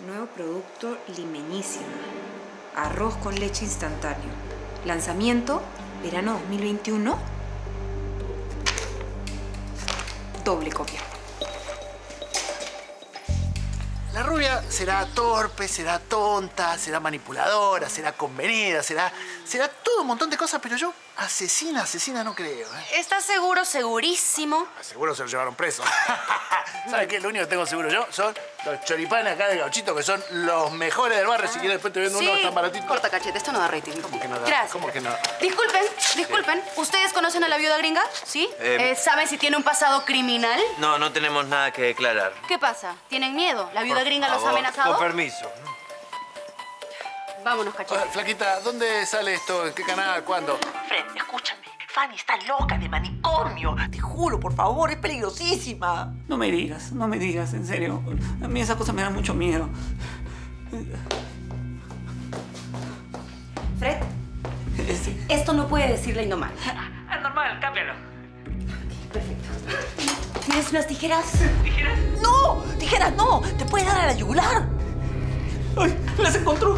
Nuevo producto limeñísima. Arroz con leche instantáneo. Lanzamiento, verano 2021. Doble copia. La rubia será torpe, será tonta, será manipuladora, será convenida, será todo un montón de cosas, pero yo asesina no creo. ¿Estás seguro, segurísimo? Seguro se lo llevaron preso. ¿Sabes qué? Lo único que tengo seguro yo son los choripanes acá de Gauchito, que son los mejores del barrio. Si quieres después te vendo uno tan baratito. Corta, cachete, esto no da rating. ¿Cómo que no da? Gracias. ¿Cómo que no? Disculpen. ¿Ustedes conocen a la viuda gringa? ¿Sí? ¿Saben si tiene un pasado criminal? No, no tenemos nada que declarar. ¿Qué pasa? ¿Tienen miedo? ¿La viuda gringa los ha amenazado? Con permiso. Vámonos, cachete. Flaquita, ¿dónde sale esto? ¿En qué canal? ¿Cuándo? Fred, escúchame. Fanny está loca de manicomio. Te juro, por favor, es peligrosísima. No me digas, en serio. A mí esas cosas me dan mucho miedo. Fred, sí. Esto no puede decirle normal. Normal, cámbialo. Okay, perfecto. ¿Tienes unas tijeras? ¿Tijeras? ¡No! ¡Tijeras no! ¡Te puede dar a la yugular! ¡Ay! ¡Las encontró!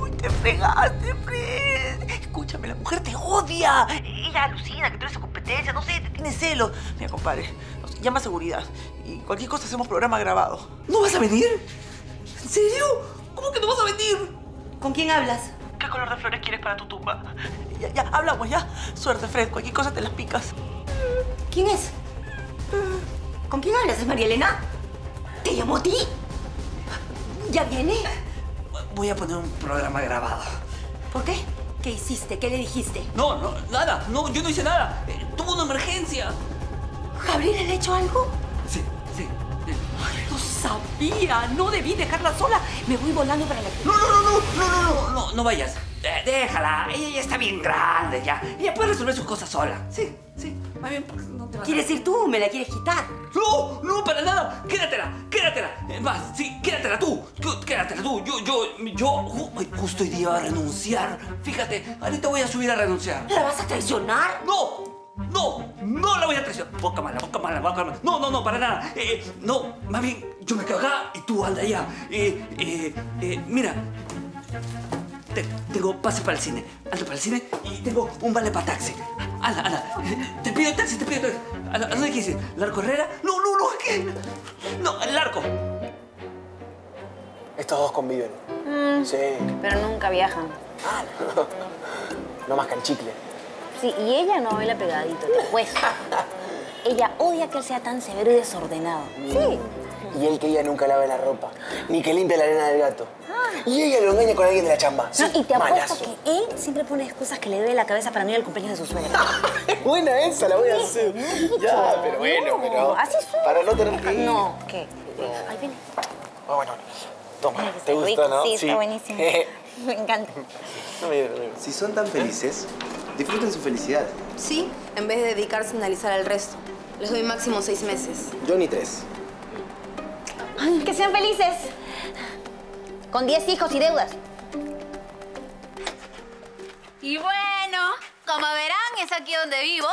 ¡Uy, te fregaste, Fred! Escúchame, la mujer te odia. Ella alucina que tú eres su competencia, no sé, te tiene celos. Mira, compadre, nos llama a seguridad y cualquier cosa hacemos programa grabado. ¿No vas a venir? ¿En serio? ¿Cómo que no vas a venir? ¿Con quién hablas? ¿Qué color de flores quieres para tu tumba? Ya, hablamos, ya. Suerte, Fred, cualquier cosa te las picas. ¿Quién es? ¿Con quién hablas? ¿Es María Elena? ¿Te llamó a ti? ¿Ya viene? Voy a poner un programa grabado. ¿Por qué? ¿Qué hiciste? ¿Qué le dijiste? No, nada. No, yo no hice nada. Tuvo una emergencia. ¿Gabriela le ha hecho algo? Sí. Ay, lo sabía. No debí dejarla sola. Me voy volando para la... No. No vayas. Déjala. Ella ya está bien grande ya. Ella puede resolver sus cosas sola. Sí. Más bien, no te vas. ¿Quieres ir tú? ¿Me la quieres quitar? No, para nada. Quédatela. Más, sí, quédatela tú. Yo justo hoy día voy a renunciar. Fíjate, ahorita voy a subir a renunciar. ¿La vas a traicionar? No la voy a traicionar. Poca mala. No, para nada. No, más bien, yo me quedo acá y tú anda allá. Mira, tengo pase para el cine. Ando para el cine y tengo un vale para taxi. Ana, te pido taxi. ¿A dónde quieres ir? ¿Larco Herrera? No, es que... No, el Larco. Estos dos conviven. Sí. Pero nunca viajan. Ah, no más que el chicle. Sí, y ella no baila pegadito, te apuesto. Ella odia que él sea tan severo y desordenado. Sí. Y él que ella nunca lava la ropa, ni que limpia la arena del gato. Y ella lo engaña con alguien de la chamba. No, y te apuesto que él siempre pone excusas que le duele la cabeza para no ir al cumpleaños de su suegra. Buena esa, la voy a hacer. Ya, pero bueno, pero... Así suena. Para no tener que ir. No, ¿qué? Ahí viene. Ah, bueno. Toma, ¿te gusta, no? Sí, está buenísimo. Me encanta. Si son tan felices, disfruten su felicidad. Sí, en vez de dedicarse a analizar al resto. Les doy máximo 6 meses. Yo ni 3. Ay, que sean felices. Con 10 hijos y deudas. Y bueno, como verán, es aquí donde vivo.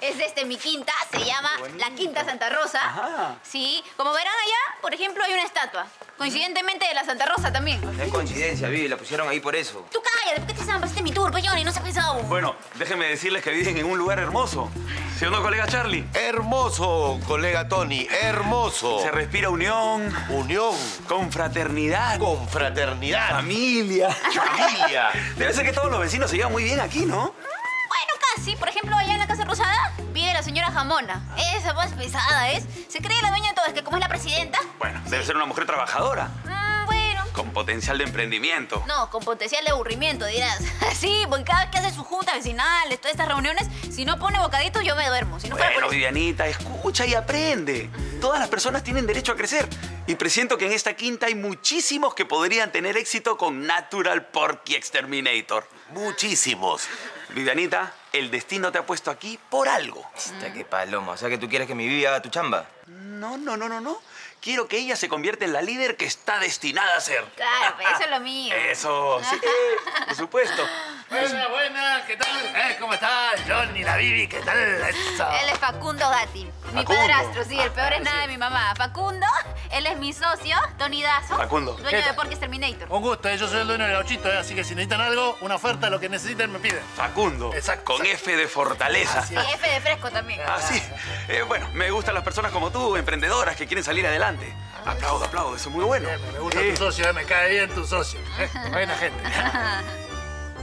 Es mi quinta, se llama La Quinta Santa Rosa. Ajá. Sí, como verán allá, por ejemplo, hay una estatua. Coincidentemente de la Santa Rosa también. No es coincidencia, Vivi, la pusieron ahí por eso. Tú cállate, ¿por qué te zambas? Este es mi tour, pues, Johnny, no se ha pensado. Bueno, déjenme decirles que viven en un lugar hermoso. ¿Sí o no, colega Charlie? Hermoso, colega Tony, hermoso. Se respira unión. Unión. Confraternidad. Confraternidad. Familia. Debe ser que todos los vecinos se llevan muy bien aquí, ¿no? Bueno, casi. Por ejemplo, allá en la Casa Rosada vive la señora Jamona. Esa voz pesada es. Se cree la dueña de todo, es que como es la presidenta... Bueno, debe ser una mujer trabajadora. Bueno. Con potencial de emprendimiento. No, con potencial de aburrimiento, dirás. Sí, porque cada vez que hace sus juntas vecinales, todas estas reuniones, si no pone bocaditos, yo me duermo. Si no fuera por eso... Vivianita, escucha y aprende. Todas las personas tienen derecho a crecer. Y presiento que en esta quinta hay muchísimos que podrían tener éxito con Natural Porky Exterminator. Muchísimos. Vivianita, el destino te ha puesto aquí por algo. Hasta que paloma. O sea, que tú quieres que mi Vivi haga tu chamba. No. Quiero que ella se convierta en la líder que está destinada a ser. Claro, pero eso es lo mío. Eso, sí, por supuesto. Buena, ¿qué tal? ¿Cómo estás? Johnny, la Vivi, ¿qué tal? Eso. Él es Facundo Gatti. Mi padrastro, sí, el peor es nada de mi mamá. Facundo Él es mi socio, Tony Dazo. Facundo. Dueño de Porky's Terminator. Un gusto, yo soy el dueño de Gauchito, así que si necesitan algo, una oferta, lo que necesiten, me piden. Facundo. Exacto. Con F de fortaleza. Y F de fresco también. Así. Bueno, me gustan las personas como tú, emprendedoras, que quieren salir adelante. Aplaudo, aplaudo, eso es muy bueno. Me gusta tu socio, me cae bien tu socio. Buena gente.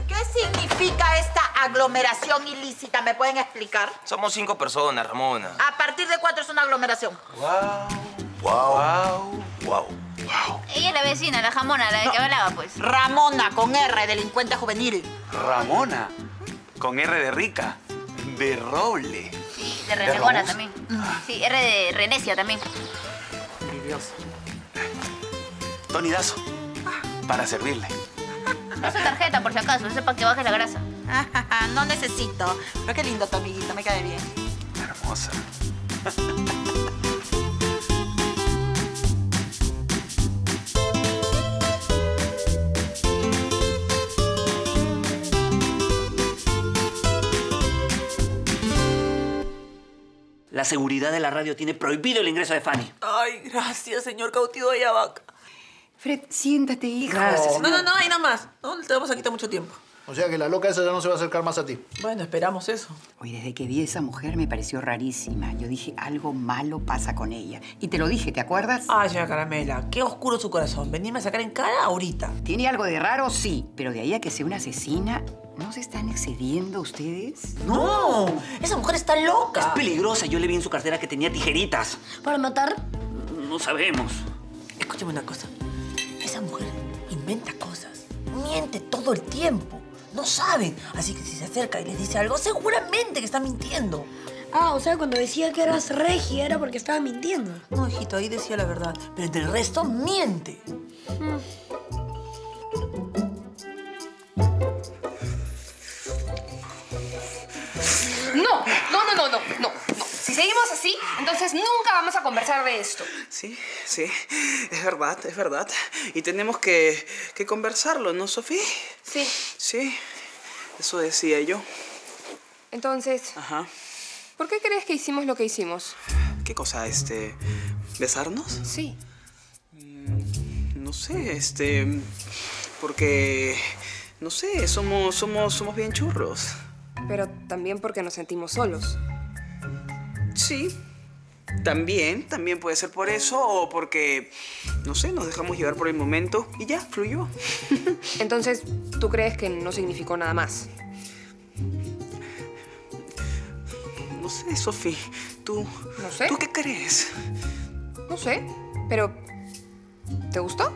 ¿Qué significa esta aglomeración ilícita? ¿Me pueden explicar? Somos 5 personas, Ramona. A partir de 4 es una aglomeración. Wow. Ella es la vecina, la Ramona, la de que hablaba, pues. Ramona, con R, delincuente juvenil. Ramona, con R de rica, de roble. Sí, de renegona también. Sí, R de renecia también. Dios. Tony Dazo, para servirle. Esa tarjeta, por si acaso, ese para que baje la grasa. No necesito. Pero qué lindo tu amiguito, me cae bien. Hermosa. La seguridad de la radio tiene prohibido el ingreso de Fanny. Ay, gracias, señor cautivo de Yavaca. Fred, siéntate, hijo. Gracias. No, ahí nada más. No te vamos a quitar mucho tiempo. O sea que la loca esa ya no se va a acercar más a ti. Bueno, esperamos eso. Oye, desde que vi a esa mujer me pareció rarísima. Yo dije, algo malo pasa con ella. Y te lo dije, ¿te acuerdas? Ay, señora Caramela, qué oscuro su corazón. Venirme a sacar en cara ahorita. Tiene algo de raro, sí. Pero de ahí a que sea una asesina, ¿no se están excediendo ustedes? ¡No! Esa mujer está loca. Es peligrosa. Yo le vi en su cartera que tenía tijeritas. ¿Para matar? No sabemos. Escúchame una cosa. Esa mujer inventa cosas, miente todo el tiempo, no saben. Así que si se acerca y les dice algo, seguramente que está mintiendo. Ah, o sea, cuando decía que eras regia era porque estaba mintiendo. No, hijito, ahí decía la verdad, pero entre el resto miente. No. Si seguimos así, entonces nunca vamos a conversar de esto. Sí, es verdad. Y tenemos que conversarlo, ¿no, Sofía? Sí, eso decía yo. Entonces, ¿por qué crees que hicimos lo que hicimos? ¿Qué cosa? ¿Besarnos? Sí. No sé, porque, no sé, somos bien churros. Pero también porque nos sentimos solos. Sí, también puede ser por eso o porque, no sé, nos dejamos llevar por el momento y ya, fluyó. Entonces, ¿tú crees que no significó nada más? No sé, Sofía, tú... No sé. ¿Tú qué crees? No sé, pero... ¿Te gustó?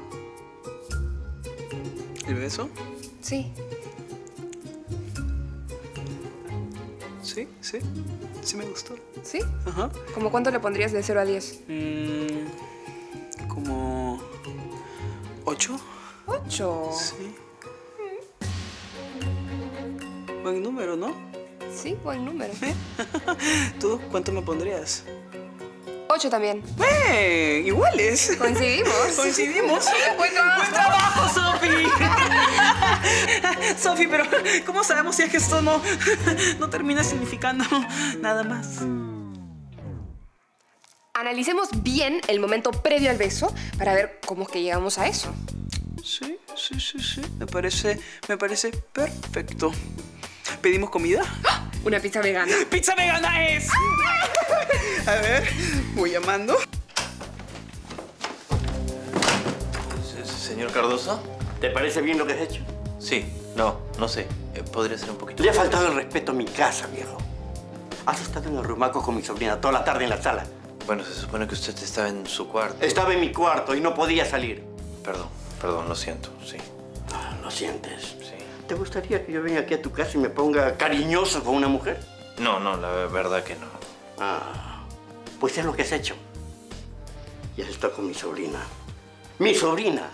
¿El beso? Sí. Sí me gustó. ¿Sí? Ajá. ¿Cómo cuánto le pondrías de 0 a 10? Como... ¿8? ¿8? Sí. Buen número, ¿no? Sí, buen número. ¿Tú cuánto me pondrías? 8 también. Iguales. Coincidimos. Buen trabajo, Sofi. Sofi, pero ¿cómo sabemos si es que esto no termina significando nada más? Analicemos bien el momento previo al beso para ver cómo es que llegamos a eso. Sí. Me parece perfecto. ¿Pedimos comida? Una pizza vegana. ¡Pizza vegana es! A ver, voy llamando. Señor Cardoso, ¿te parece bien lo que has hecho? Sí, no sé. Podría ser un poquito... Le ha faltado el respeto a mi casa, viejo. Has estado en los rumacos con mi sobrina toda la tarde en la sala. Bueno, se supone que usted estaba en su cuarto. Estaba en mi cuarto y no podía salir. Perdón, lo siento, sí. ¿Lo sientes? Sí. ¿Te gustaría que yo venga aquí a tu casa y me ponga cariñoso con una mujer? No, la verdad que no. Pues es lo que has hecho. Y has estado con mi sobrina. ¡Mi sobrina!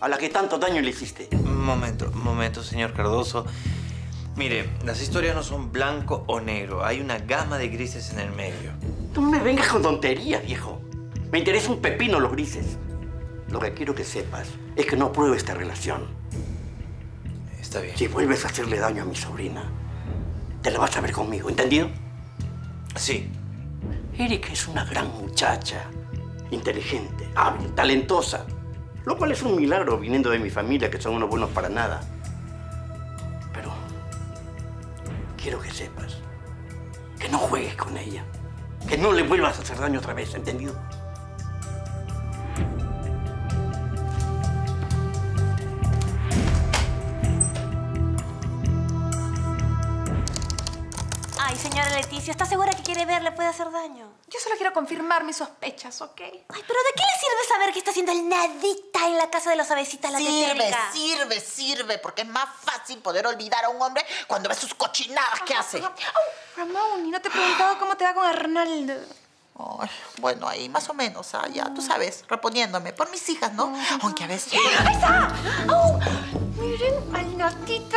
A la que tanto daño le hiciste. Momento, señor Cardoso. Mire, las historias no son blanco o negro. Hay una gama de grises en el medio. No me vengas con tonterías, viejo. Me interesa un pepino los grises. Lo que quiero que sepas es que no apruebo esta relación. Está bien. Si vuelves a hacerle daño a mi sobrina, te la vas a ver conmigo, ¿entendido? Sí. Erika es una gran muchacha. inteligente, hábil, talentosa. Lo cual es un milagro viniendo de mi familia, que son unos buenos para nada. Pero quiero que sepas que no juegues con ella. Que no le vuelvas a hacer daño otra vez, ¿entendido? Ay, señora Leticia, ¿está segura que quiere ver? ¿Le puede hacer daño? Yo solo quiero confirmar mis sospechas, ¿ok? Ay, pero ¿de qué le sirve saber qué está haciendo el nadita en la casa de los avecitas, la tetérica? Sirve, porque es más fácil poder olvidar a un hombre cuando ve sus cochinadas que hace. Oh, Ramón, y no te he preguntado cómo te va con Arnaldo. Ay, bueno, ahí más o menos, ¿ah? Ya, tú sabes, reponiéndome por mis hijas, ¿no? Aunque a veces... ¡Esa! ¡Oh! Miren al natita.